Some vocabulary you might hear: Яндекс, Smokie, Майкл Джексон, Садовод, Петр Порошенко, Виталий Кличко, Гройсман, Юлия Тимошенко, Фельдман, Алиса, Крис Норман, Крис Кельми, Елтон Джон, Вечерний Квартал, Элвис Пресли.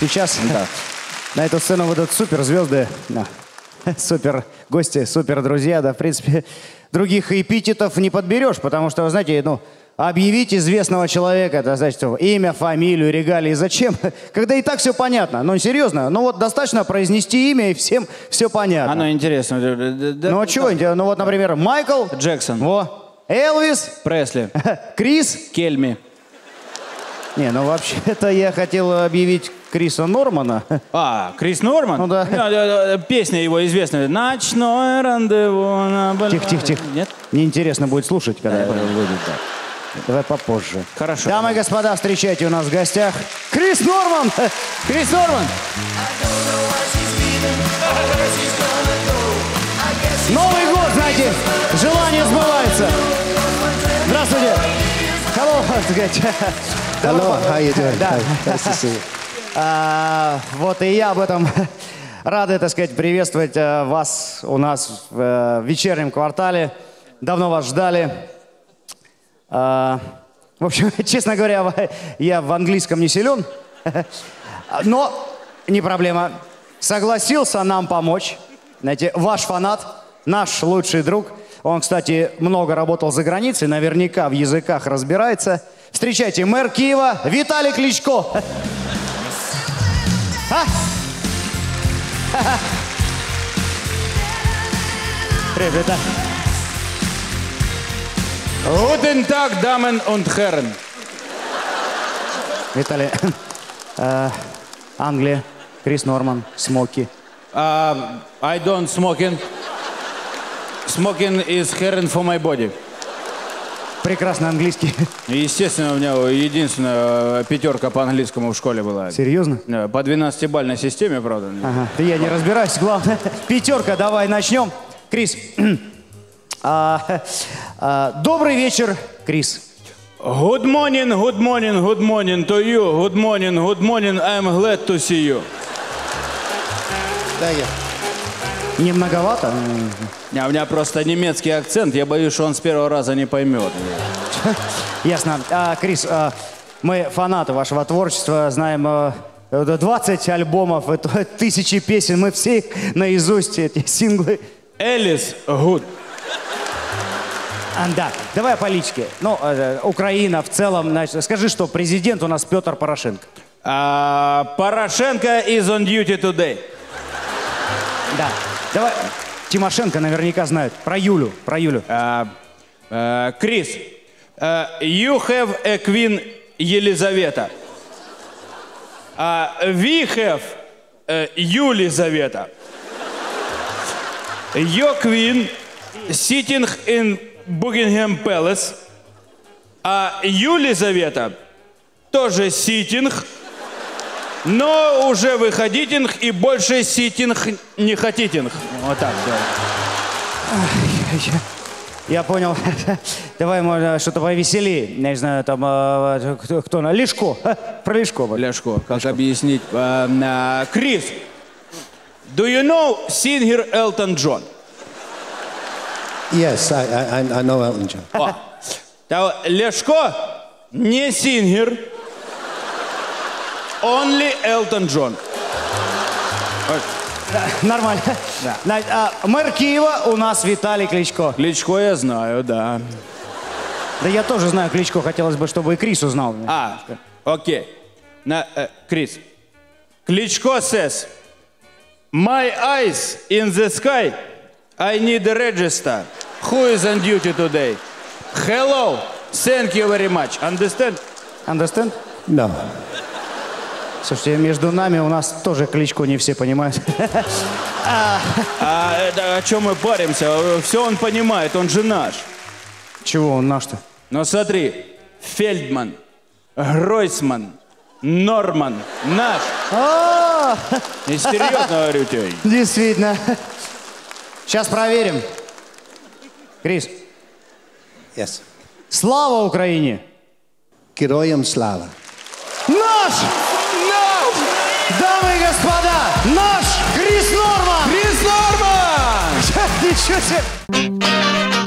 Сейчас на эту сцену выйдут суперзвезды, супер гости, супер друзья. Да, в принципе, других эпитетов не подберешь, потому что, вы знаете, объявить известного человека, это значит имя, фамилию, регалии. Зачем? Когда и так все понятно. Ну, серьезно. Ну, вот достаточно произнести имя, и всем все понятно. Оно интересно. Ну, а чего? Ну, вот, например, Майкл Джексон. Во. Элвис Пресли. Крис Кельми. Не, ну, вообще-то я хотел объявить Криса Нормана. А, Крис Норман? Ну, да. Песня его известная. Ночное рандеву. Тихо-тихо-тихо. Нет? Неинтересно будет слушать, когда это будет. Давай попозже. Хорошо. Дамы и господа, встречайте у нас в гостях Крис Норман! Крис Норман! Новый год, знаете, желание сбывается. Здравствуйте. Hello. Вот и я об этом рады, так сказать, приветствовать вас у нас в вечернем квартале. Давно вас ждали. В общем, честно говоря, я в английском не силен, но не проблема. Согласился нам помочь. Знаете, ваш фанат, наш лучший друг. Он, кстати, много работал за границей, наверняка в языках разбирается. Встречайте, мэр Киева Виталий Кличко. Привет, Виталий. Guten Tag, Damen und Herren. Виталий, Англия, Крис Норман, Смоки. I don't smoking. Smoking is herring for my body. Прекрасный английский. Естественно, у меня единственная пятерка по английскому в школе была. Серьезно? Да, по 12-бальной системе, правда. Ага, да я не разбираюсь, главное. Пятерка, давай начнем. Крис. Добрый вечер, Крис. Good morning, good morning, good morning to you. Good morning, good morning. I'm glad to see you. Да, я. Не многовато? У меня просто немецкий акцент. Я боюсь, что он с первого раза не поймет. Ясно. Крис, мы фанаты вашего творчества, знаем 20 альбомов, тысячи песен. Мы все наизусть эти синглы. Элис Гуд. Да, давай о политике. Ну, Украина в целом. Значит, скажи, что президент у нас Петр Порошенко. Порошенко is on duty today. Да. Давай. Тимошенко наверняка знает. Про Юлю. Про Юлю. Крис, you have a queen Елизавета. We have Юлизавета. Your queen sitting in Buckingham Palace, а Юлизавета тоже ситинг, но уже выходитинг и больше ситинг не хотитинг. Вот так, да. Я понял. Давай, можно что-то повеселее. Я не знаю, там, кто на Лешко. Про Лешко. Лешко, как объяснить? Крис, do you know singer Elton John? Yes, I know Elton John. Лешко не сингер, only Elton John. Нормально. Мэр Киева у нас Виталий Кличко. Кличко я знаю, да. Да я тоже знаю Кличко, хотелось бы, чтобы и Крис узнал. Окей. Крис. Кличко says, my eyes in the sky. I need a register. Who is on duty today? Hello. Thank you very much. Understand? Understand? No. Слушайте, между нами у нас тоже Кличко не все понимают. О чем мы паримся? Все он понимает, он же наш. Чего он наш-то? Ну смотри, Фельдман, Гройсман, Норман, наш. Не серьезно говорю тебе. Действительно. Сейчас проверим. Крис. Yes. Слава Украине! Героям слава! Наш! Наш! Дамы и господа, наш Крис Норман! Крис Норман! Ничего себе!